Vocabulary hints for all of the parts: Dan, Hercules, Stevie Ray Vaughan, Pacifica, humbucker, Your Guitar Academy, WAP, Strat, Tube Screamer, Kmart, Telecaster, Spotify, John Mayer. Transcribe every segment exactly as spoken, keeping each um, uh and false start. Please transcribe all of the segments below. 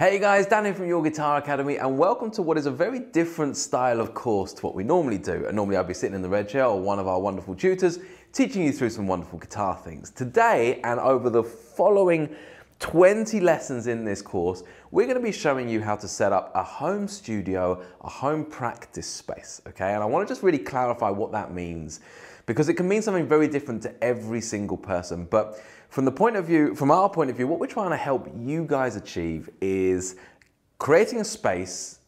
Hey guys, Dan here from Your Guitar Academy and welcome to what is a very different style of course to what we normally do. And normally I'd be sitting in the red chair or one of our wonderful tutors teaching you through some wonderful guitar things. Today and over the following twenty lessons in this course, we're going to be showing you how to set up a home studio, a home practice space, okay? And I want to just really clarify what that means, because it can mean something very different to every single person. But from the point of view, from our point of view, what we're trying to help you guys achieve is creating a space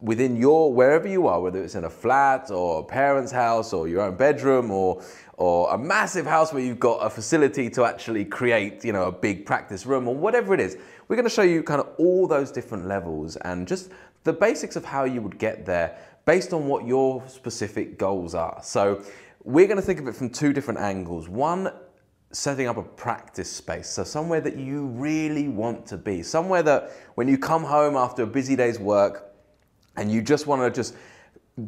within your, wherever you are, whether it's in a flat or a parent's house or your own bedroom or or a massive house where you've got a facility to actually create, you know, a big practice room or whatever it is. We're going to show you kind of all those different levels and just the basics of how you would get there based on what your specific goals are. So we're going to think of it from two different angles. One, setting up a practice space, so somewhere that you really want to be, somewhere that when you come home after a busy day's work and you just want to just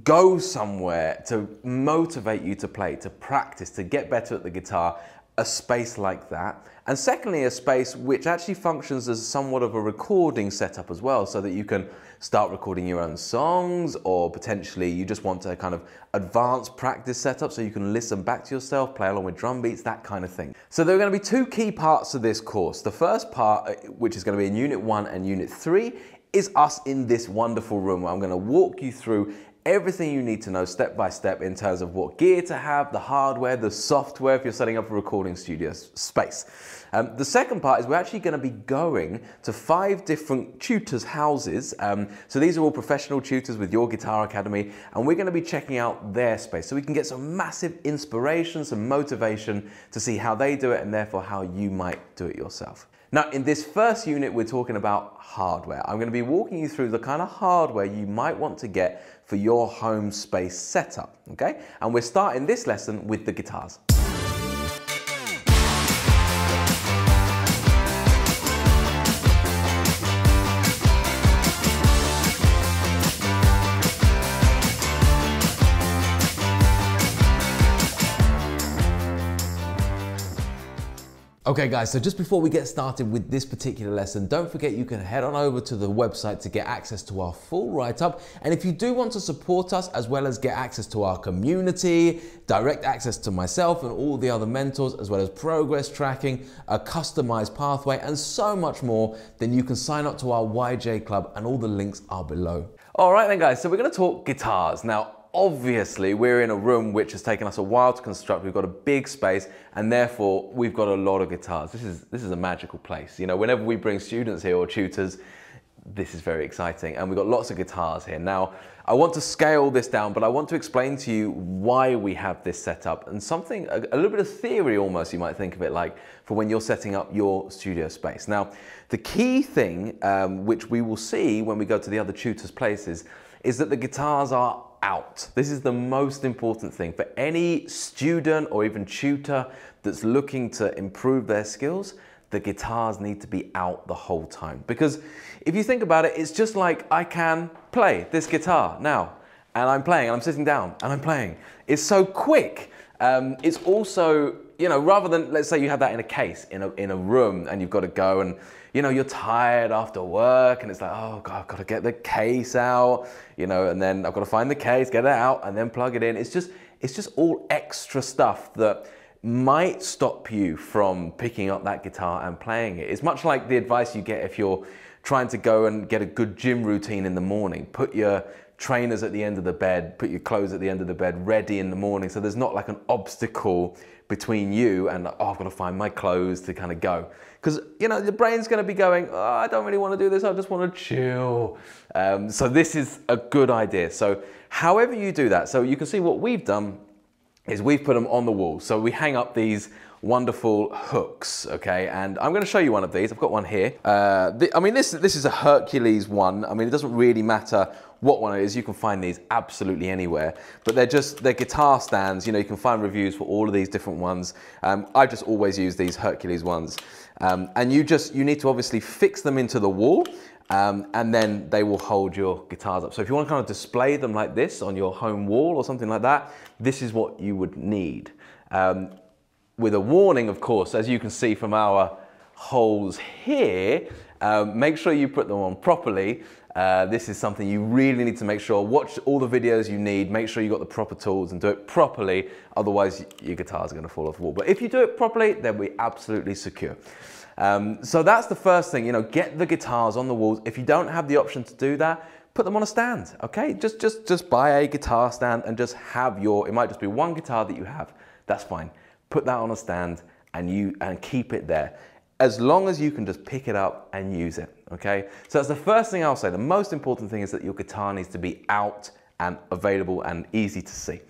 go somewhere to motivate you to play, to practice, to get better at the guitar, a space like that. And secondly, a space which actually functions as somewhat of a recording setup as well, so that you can start recording your own songs, or potentially you just want a kind of advanced practice setup so you can listen back to yourself, play along with drum beats, that kind of thing. So there are going to be two key parts to this course. The first part, which is going to be in Unit one and Unit three, is us in this wonderful room where I'm going to walk you through everything you need to know step by step in terms of what gear to have, the hardware, the software, if you're setting up a recording studio space. Um, the second part is we're actually going to be going to five different tutors' houses. Um, so these are all professional tutors with Your Guitar Academy, and we're going to be checking out their space so we can get some massive inspiration, some motivation to see how they do it and therefore how you might do it yourself. Now, in this first unit, we're talking about hardware. I'm going to be walking you through the kind of hardware you might want to get for your home space setup, okay? And we're starting this lesson with the guitars. Okay guys, so just before we get started with this particular lesson, don't forget you can head on over to the website to get access to our full write-up. And if you do want to support us, as well as get access to our community, direct access to myself and all the other mentors, as well as progress tracking, a customized pathway, and so much more, then you can sign up to our Y J Club, and all the links are below. All right then guys, so we're gonna talk guitars. Now, obviously, we're in a room which has taken us a while to construct. We've got a big space, and therefore we've got a lot of guitars. This is this is a magical place. You know, whenever we bring students here or tutors, this is very exciting, and we've got lots of guitars here. Now, I want to scale this down, but I want to explain to you why we have this set up, and something, a, a little bit of theory almost, you might think of it like, for when you're setting up your studio space. Now, the key thing, um, which we will see when we go to the other tutors' places, is that the guitars are out. This is the most important thing for any student or even tutor that's looking to improve their skills. The guitars need to be out the whole time, because if you think about it, it's just like I can play this guitar now, and I'm playing, and I'm sitting down, and I'm playing. It's so quick. Um, it's also, you know, rather than, let's say you have that in a case, in a, in a room, and you've got to go and, you know, you're tired after work, and it's like, oh God, I've got to get the case out, you know, and then I've got to find the case, get it out, and then plug it in. It's just, it's just all extra stuff that might stop you from picking up that guitar and playing it. It's much like the advice you get if you're trying to go and get a good gym routine in the morning. Put your trainers at the end of the bed, put your clothes at the end of the bed, ready in the morning, so there's not like an obstacle between you and, oh, I've got to find my clothes to kind of go. Because, you know, the brain's going to be going, oh, I don't really want to do this, I just want to chill. Um, so this is a good idea. So however you do that, so you can see what we've done is we've put them on the wall. So we hang up these wonderful hooks, okay? And I'm gonna show you one of these. I've got one here. Uh, the, I mean, this, this is a Hercules one. I mean, it doesn't really matter what one it is. You can find these absolutely anywhere, but they're just, they're guitar stands. You know, you can find reviews for all of these different ones. Um, I just always use these Hercules ones. Um, and you just, you need to obviously fix them into the wall, Um, and then they will hold your guitars up. So if you want to kind of display them like this on your home wall or something like that, this is what you would need. Um, with a warning, of course, as you can see from our holes here, Um, make sure you put them on properly. Uh, this is something you really need to make sure. Watch all the videos you need, make sure you got the proper tools and do it properly, otherwise your guitars are going to fall off the wall. But if you do it properly, then we're absolutely secure. Um, so that's the first thing, you know, get the guitars on the walls. If you don't have the option to do that, put them on a stand, okay? Just, just, just buy a guitar stand and just have your, it might just be one guitar that you have, that's fine. Put that on a stand and, you, and keep it there, as long as you can just pick it up and use it, okay? So that's the first thing I'll say. The most important thing is that your guitar needs to be out and available and easy to see.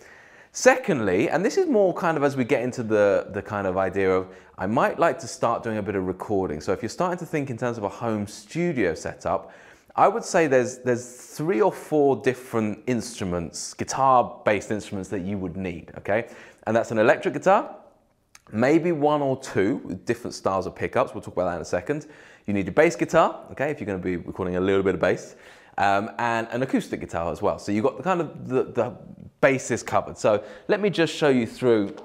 Secondly, and this is more kind of as we get into the, the kind of idea of, I might like to start doing a bit of recording. So if you're starting to think in terms of a home studio setup, I would say there's, there's three or four different instruments, guitar-based instruments that you would need, okay? And that's an electric guitar, maybe one or two with different styles of pickups. We'll talk about that in a second. You need your bass guitar, okay, if you're going to be recording a little bit of bass, um, and an acoustic guitar as well. So you've got the kind of the, the bases covered. So let me just show you through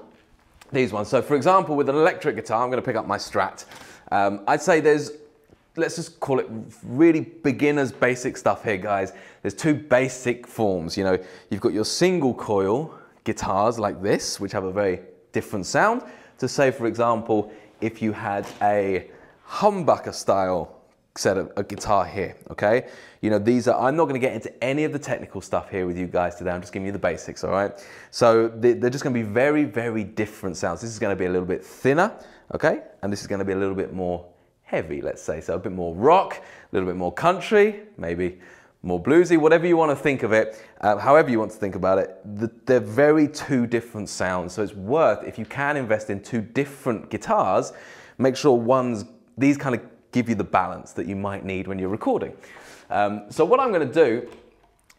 these ones. So for example, with an electric guitar, I'm going to pick up my Strat. Um, I'd say there's, let's just call it really beginner's basic stuff here, guys. There's two basic forms. You know, you've got your single coil guitars like this, which have a very different sound. To say, for example, if you had a humbucker style set of a guitar here, okay? You know, these are, I'm not gonna get into any of the technical stuff here with you guys today, I'm just giving you the basics, all right? So they're just gonna be very, very different sounds. This is gonna be a little bit thinner, okay? And this is gonna be a little bit more heavy, let's say. So a bit more rock, a little bit more country, maybe more bluesy, whatever you want to think of it, uh, however you want to think about it, the, they're very two different sounds. So it's worth, if you can invest in two different guitars, make sure one's, these kind of give you the balance that you might need when you're recording. Um, so what I'm going to do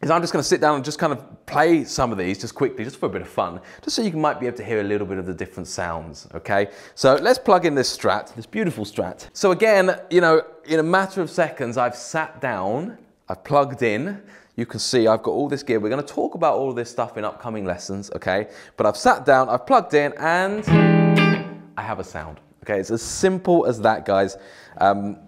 is I'm just going to sit down and just kind of play some of these just quickly, just for a bit of fun, just so you might be able to hear a little bit of the different sounds, okay? So let's plug in this Strat, this beautiful Strat. So again, you know, in a matter of seconds, I've sat down, I've plugged in, you can see I've got all this gear. We're gonna talk about all of this stuff in upcoming lessons, okay? But I've sat down, I've plugged in, and I have a sound, okay? It's as simple as that, guys. Um,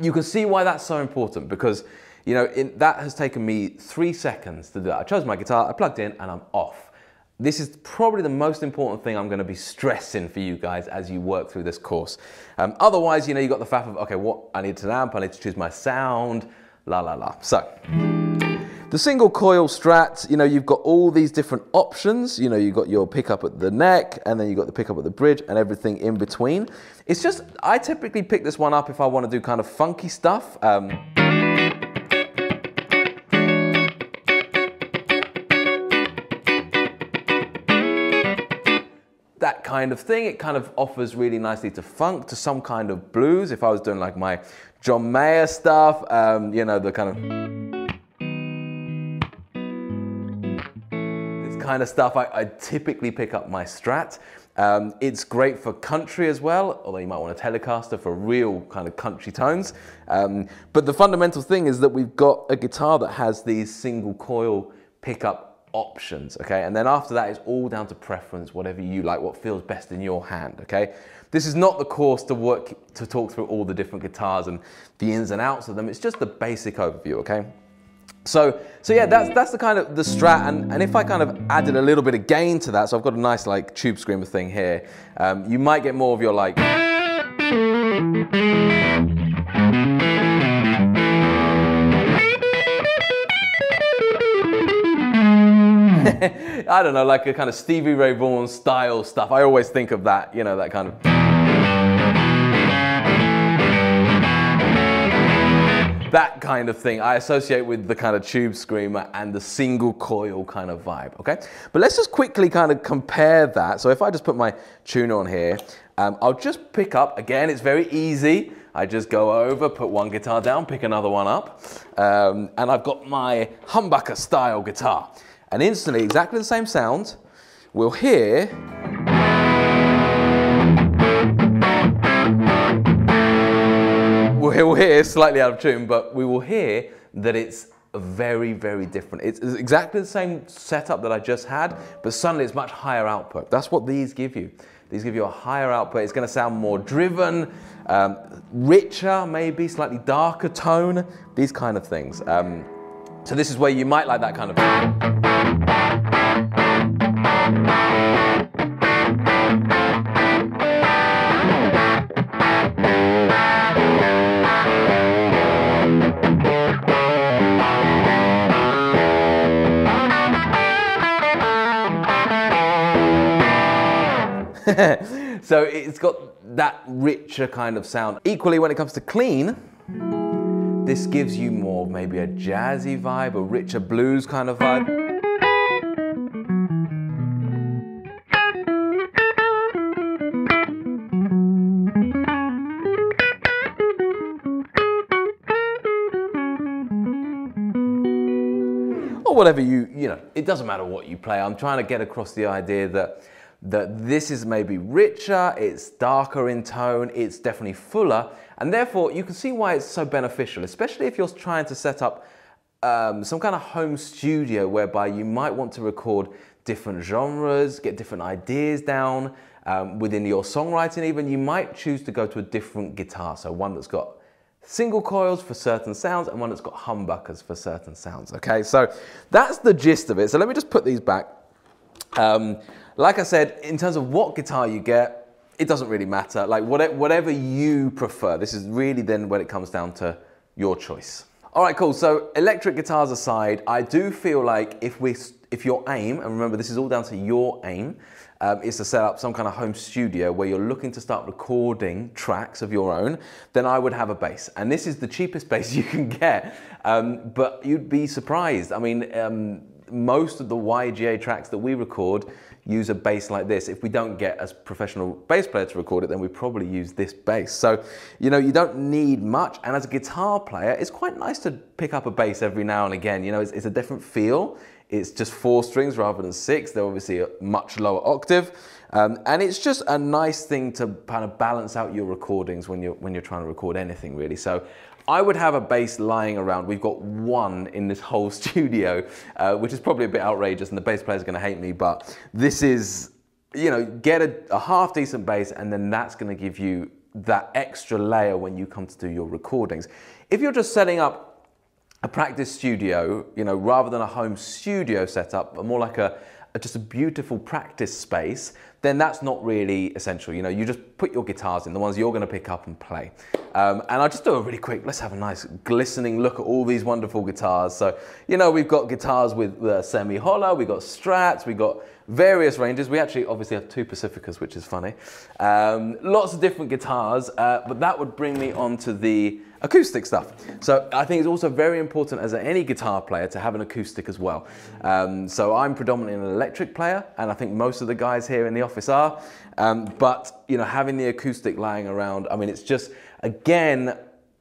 you can see why that's so important, because you know in, that has taken me three seconds to do that. I chose my guitar, I plugged in, and I'm off. This is probably the most important thing I'm gonna be stressing for you guys as you work through this course. Um, otherwise, you know, you've got the faff of, okay, what, I need an amp, I need to choose my sound, la la la. So the single coil Strat, you know, you've got all these different options. You know, you've got your pickup at the neck, and then you've got the pickup at the bridge, and everything in between. It's just, I typically pick this one up if I want to do kind of funky stuff. Um, that kind of thing. It kind of offers really nicely to funk, to some kind of blues. If I was doing like my John Mayer stuff, um, you know, the kind of, this kind of stuff, I, I typically pick up my Strat. Um, it's great for country as well, although you might want a Telecaster for real kind of country tones. Um, but the fundamental thing is that we've got a guitar that has these single coil pickup options, okay? And then after that, it's all down to preference, whatever you like, what feels best in your hand, okay? This is not the course to work, to talk through all the different guitars and the ins and outs of them. It's just the basic overview, okay? So, so yeah, that's, that's the kind of the Strat, and, and if I kind of added a little bit of gain to that, so I've got a nice like Tube Screamer thing here, um, you might get more of your like, I don't know, like a kind of Stevie Ray Vaughan style stuff. I always think of that, you know, that kind of, that kind of thing I associate with the kind of Tube Screamer and the single coil kind of vibe, okay? But let's just quickly kind of compare that. So if I just put my tuner on here, um, I'll just pick up, again, it's very easy. I just go over, put one guitar down, pick another one up, um, and I've got my humbucker style guitar. And instantly, exactly the same sound, we'll hear. We'll hear, we'll hear slightly out of tune, but we will hear that it's very, very different. It's exactly the same setup that I just had, but suddenly it's much higher output. That's what these give you. These give you a higher output. It's going to sound more driven, um, richer maybe, slightly darker tone, these kind of things. Um, so this is where you might like that kind of... So it's got that richer kind of sound. Equally, when it comes to clean, this gives you more maybe a jazzy vibe, a richer blues kind of vibe. Or whatever you, you know, it doesn't matter what you play. I'm trying to get across the idea that that this is maybe richer, it's darker in tone, it's definitely fuller, and therefore you can see why it's so beneficial, especially if you're trying to set up um, some kind of home studio whereby you might want to record different genres, get different ideas down. Um, within your songwriting even, you might choose to go to a different guitar, so one that's got single coils for certain sounds and one that's got humbuckers for certain sounds, okay? So that's the gist of it. So let me just put these back. Um, Like I said, in terms of what guitar you get, it doesn't really matter. Like whatever you prefer, this is really then when it comes down to your choice. All right, cool. So electric guitars aside, I do feel like if we, if your aim, and remember this is all down to your aim, um, is to set up some kind of home studio where you're looking to start recording tracks of your own, then I would have a bass. And this is the cheapest bass you can get, um, but you'd be surprised. I mean, um, most of the Y G A tracks that we record use a bass like this. If we don't get a professional bass player to record it, then we probably use this bass. So, you know, you don't need much. And as a guitar player, it's quite nice to pick up a bass every now and again. You know, it's, it's a different feel. It's just four strings rather than six. They're obviously a much lower octave. Um, and it's just a nice thing to kind of balance out your recordings when you're, when you're trying to record anything really. So I would have a bass lying around. We've got one in this whole studio, uh, which is probably a bit outrageous and the bass players are gonna hate me, but this is, you know, get a, a half decent bass and then that's gonna give you that extra layer when you come to do your recordings. If you're just setting up a practice studio, you know, rather than a home studio setup, but more like a, a just a beautiful practice space, then that's not really essential. You know, you just put your guitars in, the ones you're gonna pick up and play. Um, and I'll just do a really quick, let's have a nice glistening look at all these wonderful guitars. So, you know, we've got guitars with uh, semi-hollow, we've got Strats, we've got various ranges. We actually obviously have two Pacificas, which is funny. Um, lots of different guitars, uh, but that would bring me on to the acoustic stuff. So I think it's also very important as any guitar player to have an acoustic as well. Um, so I'm predominantly an electric player, and I think most of the guys here in the office are, um, but you know, having the acoustic lying around, I mean, it's just, again,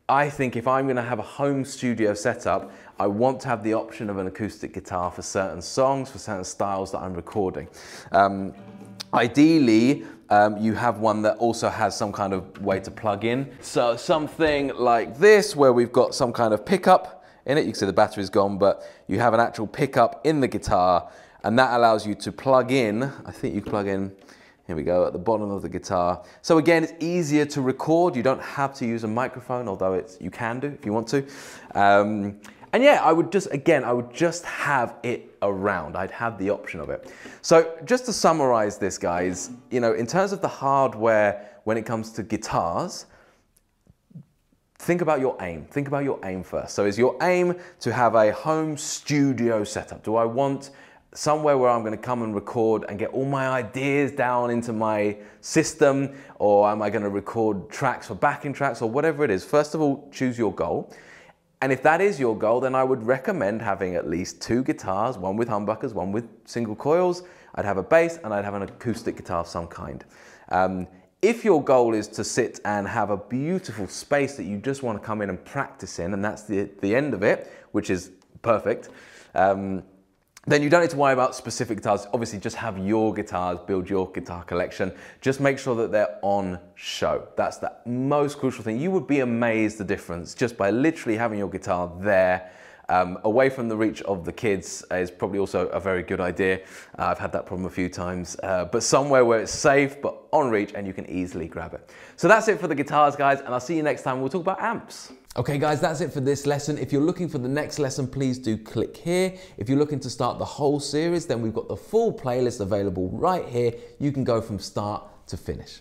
I think if I'm gonna have a home studio setup, I want to have the option of an acoustic guitar for certain songs, for certain styles that I'm recording. Um, ideally, Um, you have one that also has some kind of way to plug in. So something like this, where we've got some kind of pickup in it. You can see the battery's gone, but you have an actual pickup in the guitar, and that allows you to plug in. I think you plug in, here we go, at the bottom of the guitar. So again, it's easier to record. You don't have to use a microphone, although it's, you can do if you want to. Um, And yeah, I would just, again, I would just have it around. I'd have the option of it. So just to summarize this, guys, you know, in terms of the hardware, when it comes to guitars, think about your aim. Think about your aim first. So is your aim to have a home studio setup? Do I want somewhere where I'm going to come and record and get all my ideas down into my system? Or am I going to record tracks or backing tracks or whatever it is? First of all, choose your goal. And if that is your goal, then I would recommend having at least two guitars, one with humbuckers, one with single coils. I'd have a bass and I'd have an acoustic guitar of some kind. Um, if your goal is to sit and have a beautiful space that you just want to come in and practice in, and that's the, the end of it, which is perfect, um, then you don't need to worry about specific guitars. Obviously, just have your guitars, build your guitar collection. Just make sure that they're on show. That's the most crucial thing. You would be amazed the difference just by literally having your guitar there Um, away from the reach of the kids is probably also a very good idea. Uh, I've had that problem a few times, uh, but somewhere where it's safe but on reach and you can easily grab it. So that's it for the guitars, guys, and I'll see you next time. We'll talk about amps. Okay guys, that's it for this lesson. If you're looking for the next lesson, please do click here. If you're looking to start the whole series, then we've got the full playlist available right here. You can go from start to finish.